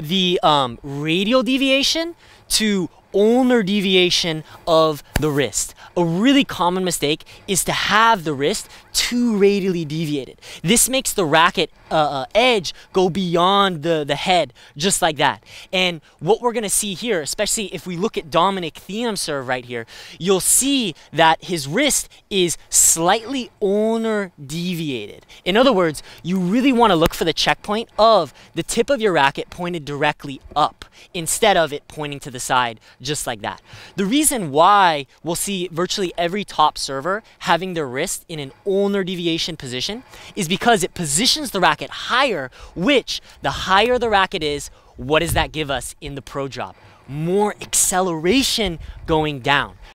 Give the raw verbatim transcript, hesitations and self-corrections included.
the um, radial deviation to ulnar deviation of the wrist. A really common mistake is to have the wrist too radially deviated. This makes the racket uh, uh, edge go beyond the, the head, just like that. And what we're gonna see here, especially if we look at Dominic Thiem's serve right here, you'll see that his wrist is slightly ulnar deviated. In other words, you really wanna look for the checkpoint of the tip of your racket pointed directly up, instead of it pointing to the side, just like that. The reason why we'll see virtually every top server having their wrist in an ulnar deviation position is because it positions the racket higher, which the higher the racket is, what does that give us in the pro drop? More acceleration going down.